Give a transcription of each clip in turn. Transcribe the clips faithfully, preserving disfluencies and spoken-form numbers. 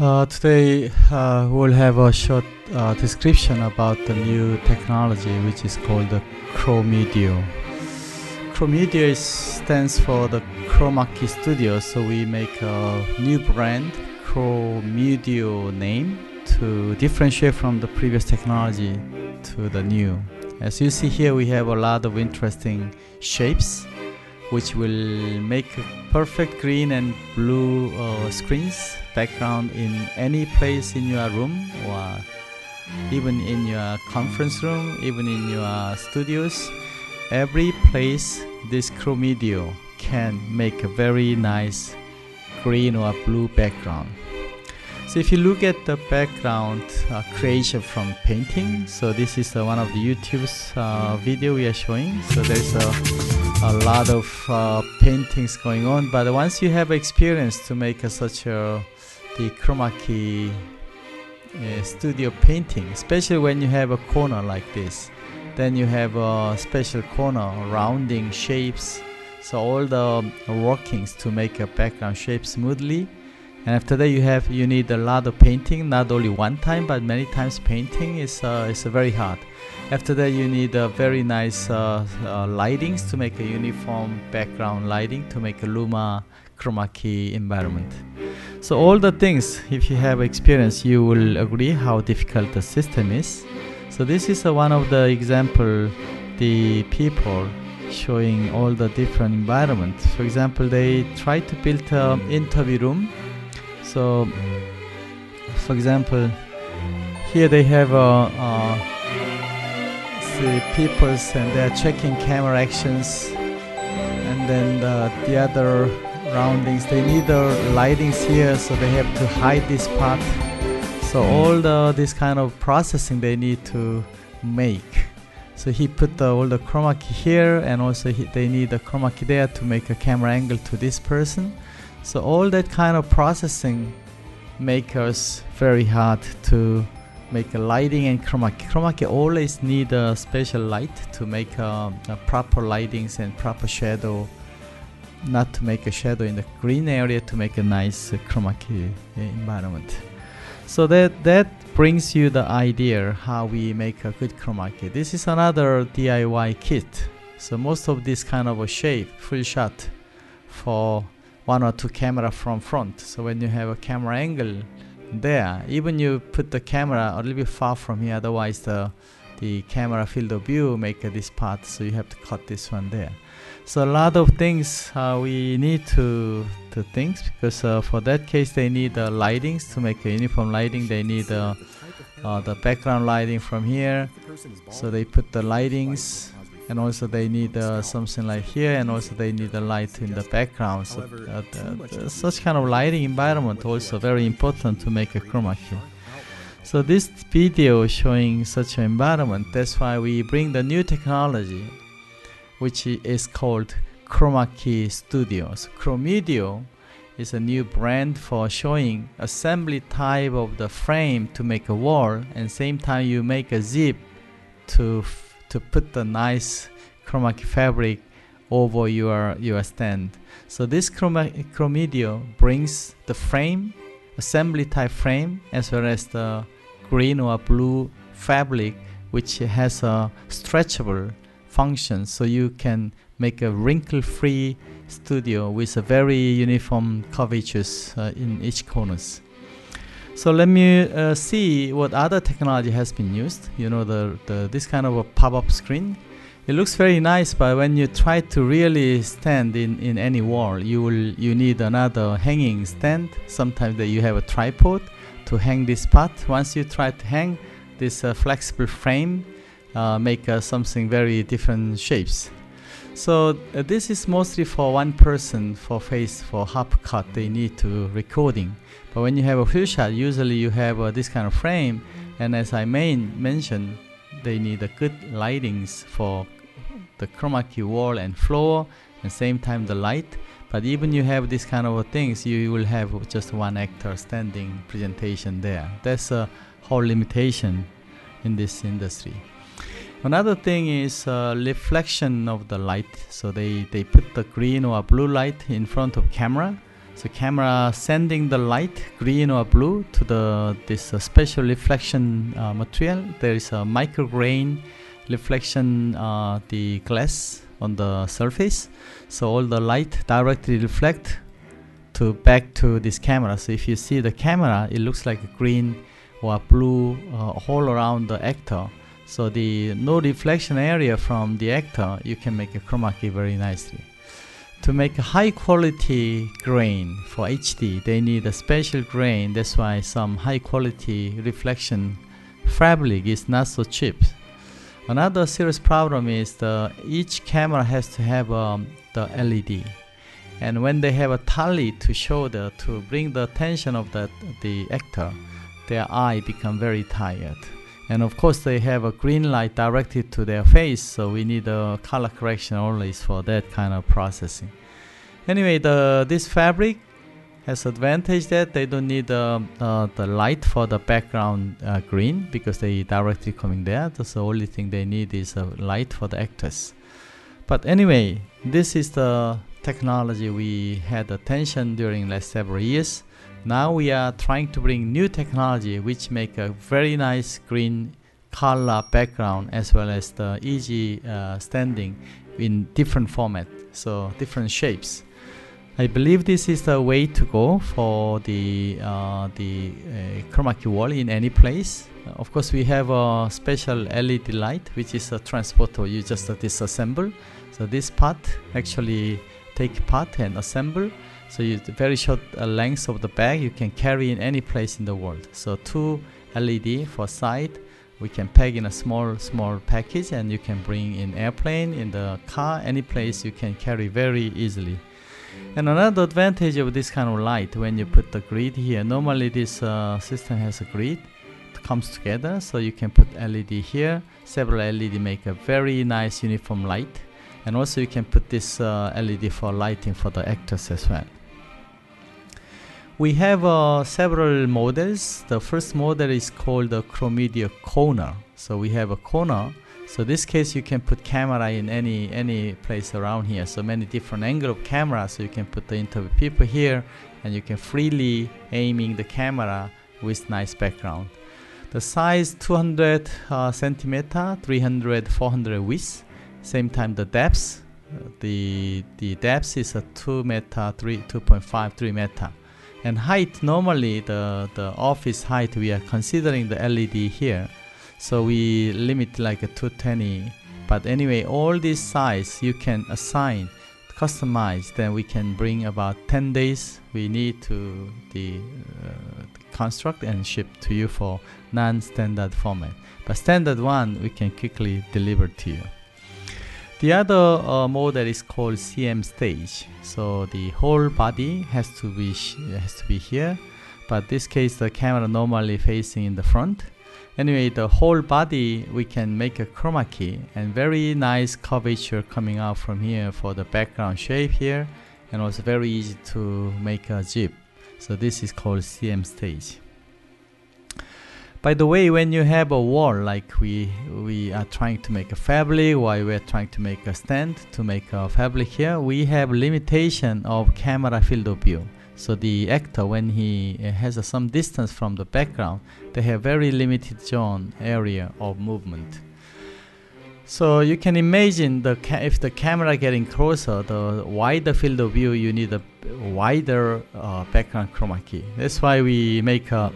Uh, today uh, we'll have a short uh, description about the new technology which is called the Chromudio. Chromudio stands for the Chromakey Studio, so we make a new brand, Chromudio name, to differentiate from the previous technology to the new. As you see here, we have a lot of interesting shapes which will make perfect green and blue uh, screens background in any place in your room, or even in your conference room, even in your studios. Every place this Chromudio can make a very nice green or blue background. So if you look at the background uh, creation from painting, so this is uh, one of the YouTube's uh, video we are showing. So there's a a lot of uh, paintings going on, but once you have experience to make a, such a the Chromakey uh, studio painting, especially when you have a corner like this, then you have a special corner rounding shapes, so all the workings to make a background shape smoothly. And after that, you have you need a lot of painting, not only one time but many times. Painting is uh, is very hard. After that, you need a very nice uh, uh, lightings to make a uniform background lighting to make a luma chroma key environment. So all the things, if you have experience, you will agree how difficult the system is. So this is uh, one of the example, the people showing all the different environments. For example, they try to build an interview room. So for example, here they have a uh, uh, the peoples, and they are checking camera actions, and then the, the other roundings. They need the lightings here, so they have to hide this part. So all the this kind of processing they need to make. So he put the, all the chroma key here, and also he, they need the chroma key there to make a camera angle to this person. So all that kind of processing make us very hard to make a lighting and chroma key. Chroma key always need a special light to make um, a proper lightings and proper shadow, not to make a shadow in the green area to make a nice uh, chroma key environment. So that that brings you the idea how we make a good chroma key. This is another D I Y kit. So most of this kind of a shape, full shot for one or two camera from front. So when you have a camera angle there, even you put the camera a little bit far from here, otherwise the the camera field of view make uh, this part, so you have to cut this one there. So a lot of things uh, we need to to think, because uh, for that case they need the uh, lightings to make a uniform lighting. They need uh, uh, the background lighting from here, so they put the lightings, and also they need uh, something like here, and also they need a light in the background. So uh, the, the, such kind of lighting environment also very important to make a chroma key. So this video showing such an environment, that's why we bring the new technology which is called Chromakey Studio. So Chromudio is a new brand for showing assembly type of the frame to make a wall, and same time you make a zip to to put the nice chroma key fabric over your your stand. So this chroma, Chromudio brings the frame, assembly type frame, as well as the green or blue fabric which has a stretchable function, so you can make a wrinkle-free studio with a very uniform curvatures uh, in each corners. So let me uh, see what other technology has been used. You know, the, the this kind of a pop-up screen. It looks very nice, but when you try to really stand in, in any wall, you will you need another hanging stand. Sometimes that you have a tripod to hang this part. Once you try to hang this uh, flexible frame, uh, make uh, something very different shapes. So uh, this is mostly for one person, for face, for half cut they need to recording. But when you have a full shot, usually you have uh, this kind of frame, and as I main mentioned, they need a good lightings for the chroma key wall and floor, and same time the light. But even you have this kind of things, you will have just one actor standing presentation there. That's a whole limitation in this industry. Another thing is uh, reflection of the light. So they, they put the green or blue light in front of camera, So camera sending the light, green or blue, to the this uh, special reflection uh, material. There is a micrograin reflection uh, the glass on the surface. So all the light directly reflect to back to this camera. So if you see the camera, it looks like a green or blue uh, all around the actor. So the no reflection area from the actor, you can make a chroma key very nicely. To make a high quality grain for H D, they need a special grain. That's why some high quality reflection fabric is not so cheap. Another serious problem is the each camera has to have um, the L E D, and when they have a tally to show the to bring the attention of the the actor, their eye become very tired. And of course they have a green light directed to their face, so we need a color correction always for that kind of processing. Anyway, the, this fabric has advantage that they don't need uh, uh, the light for the background uh, green, because they directly coming there. That's the only thing they need is a light for the actors. But anyway, this is the technology we had attention during last several years. Now we are trying to bring new technology which make a very nice green color background, as well as the easy uh, standing in different format, so different shapes. I believe this is the way to go for the uh, the uh, Chromakey wall in any place. Uh, of course we have a special L E D light which is a transporter. You just uh, disassemble, so this part actually take part and assemble. So you very short uh, length of the bag you can carry in any place in the world. So two L E D for side, we can pack in a small small package, and you can bring in airplane, in the car, any place you can carry very easily. And another advantage of this kind of light, when you put the grid here, normally this uh, system has a grid, it comes together, so you can put L E D here, several L E D make a very nice uniform light. And also you can put this uh, L E D for lighting for the actors as well. We have uh, several models. The first model is called the Chromedia Corner. So we have a corner. So in this case you can put camera in any any place around here. So many different angle of camera. So you can put the interview people here, and you can freely aiming the camera with nice background. The size two hundred uh, centimeter, three hundred, four hundred width. Same time the depth. Uh, the the depth is a two meter, three, two point five, three meter. And height, normally the, the office height, we are considering the L E D here. So we limit like a two twenty. But anyway, all this size you can assign, customize, then we can bring about ten days we need to the, uh, construct and ship to you for non-standard format. But standard one we can quickly deliver to you. The other uh, model is called C M Stage. So the whole body has to be sh has to be here, but this case the camera normally facing in the front. Anyway, the whole body we can make a chroma key, and very nice curvature coming out from here for the background shape here, and also very easy to make a zip. So this is called C M Stage. By the way, when you have a wall, like we we are trying to make a fabric, while we are trying to make a stand to make a fabric here, we have limitation of camera field of view. So the actor, when he has a, some distance from the background, they have very limited zone area of movement. So you can imagine the ca if the camera getting closer, the wider field of view, you need a wider uh, background chroma key. That's why we make a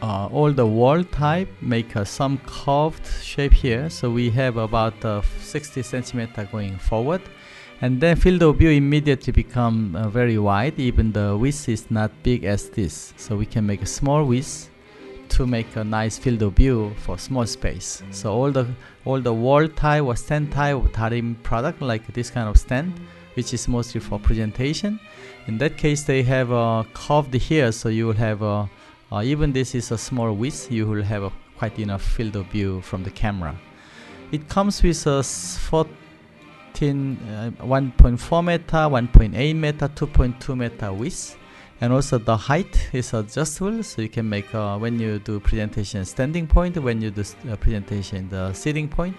Uh, all the wall type make uh, some curved shape here. So we have about uh, sixty centimeter going forward, and then field of view immediately become uh, very wide. Even the width is not big as this, so we can make a small width to make a nice field of view for small space. So all the all the wall type or stand type of Darim product, like this kind of stand, which is mostly for presentation. In that case, they have uh, curved here, so you will have a uh, Uh, even this is a small width, you will have a quite enough field of view from the camera. It comes with a one point four meter, one point eight meter, two point two meter width, and also the height is adjustable. So you can make uh, when you do presentation standing point, when you do uh, presentation the sitting point,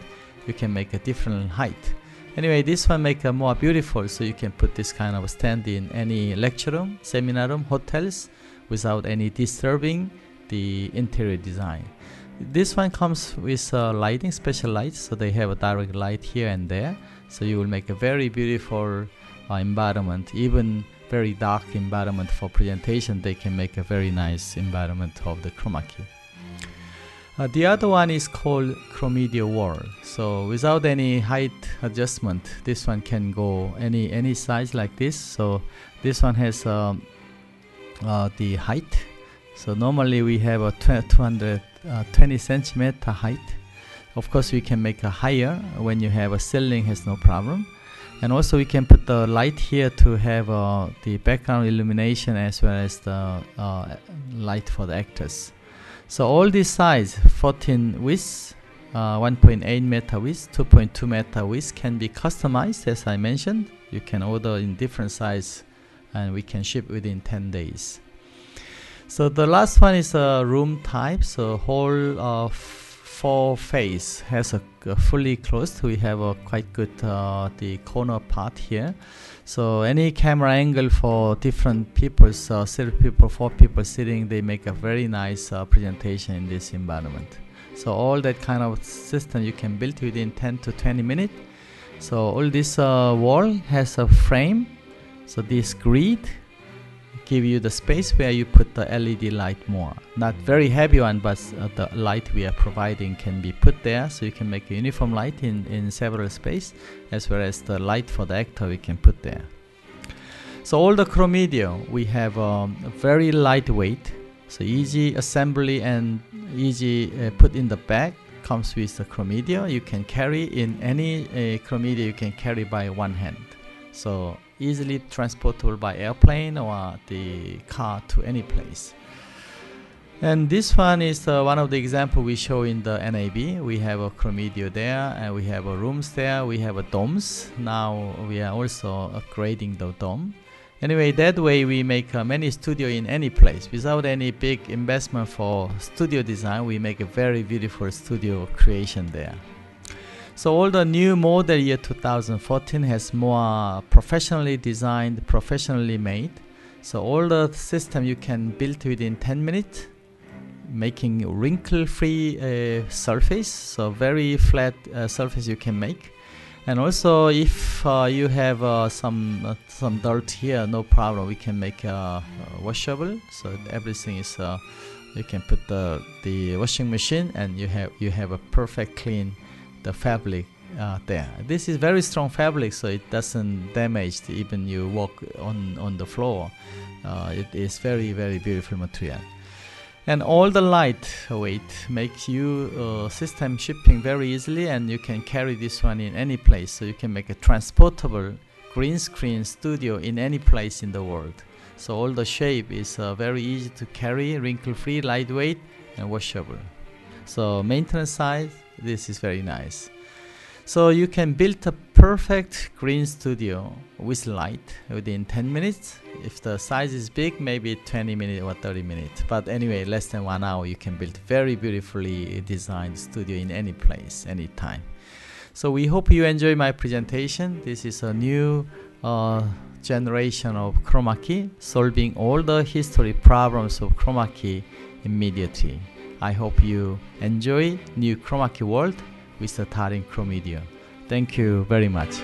you can make a different height. Anyway, this one make a more beautiful, so you can put this kind of stand in any lecture room, seminar room, hotels, without any disturbing the interior design. This one comes with uh, lighting, special lights, so they have a direct light here and there, so you will make a very beautiful uh, environment. Even very dark environment for presentation, they can make a very nice environment of the chroma key. Uh, the other one is called Chromudio Wall. So without any height adjustment, this one can go any any size like this. So this one has um, uh, the height. So normally we have a two hundred twenty centimeter height. Of course, we can make a higher when you have a ceiling, has no problem. And also we can put the light here to have uh, the background illumination as well as the uh, light for the actors. So all these size, fourteen width, uh, one point eight meter width, two point two meter width, can be customized, as I mentioned. You can order in different size and we can ship within ten days. So the last one is a uh, room type. So whole uh, four phase has a uh, fully closed. We have a quite good uh, the corner part here. So any camera angle for different people, so three people, four people sitting, they make a very nice uh, presentation in this environment. So all that kind of system you can build within ten to twenty minutes. So all this uh, wall has a frame. So this grid give you the space where you put the L E D light more. Not very heavy one, but uh, the light we are providing can be put there, so you can make a uniform light in, in several space, as well as the light for the actor we can put there. So all the Chromedia, we have um, very lightweight, so easy assembly and easy uh, put in the bag. Comes with the Chromedia. You can carry in any uh, Chromedia, you can carry by one hand. So easily transportable by airplane or the car to any place. And this one is uh, one of the examples we show in the N A B. We have a Chromedia there, and we have a rooms there, we have a domes. Now we are also upgrading the dome. Anyway, that way we make uh, many studio in any place. Without any big investment for studio design, we make a very beautiful studio creation there. So all the new model year two thousand fourteen has more professionally designed, professionally made. So all the system you can build within ten minutes, making wrinkle-free uh, surface. So very flat uh, surface you can make. And also if uh, you have uh, some uh, some dirt here, no problem. We can make uh, uh, washable. So everything is uh, you can put the the washing machine, and you have you have a perfect clean the fabric uh, there. This is very strong fabric, so it doesn't damage even you walk on on the floor. Uh, it is very very beautiful material, and all the light weight makes you uh, system shipping very easily, and you can carry this one in any place. So you can make a transportable green screen studio in any place in the world. So all the shape is uh, very easy to carry, wrinkle free, lightweight, and washable. So maintenance size, this is very nice. So you can build a perfect green studio with light within ten minutes. If the size is big, maybe twenty minutes or thirty minutes. But anyway, less than one hour, you can build very beautifully designed studio in any place, any time. So we hope you enjoy my presentation. This is a new uh, generation of chroma key, solving all the history problems of chroma key immediately. I hope you enjoy new Chroma Key World with the Darim Chromedia. Thank you very much.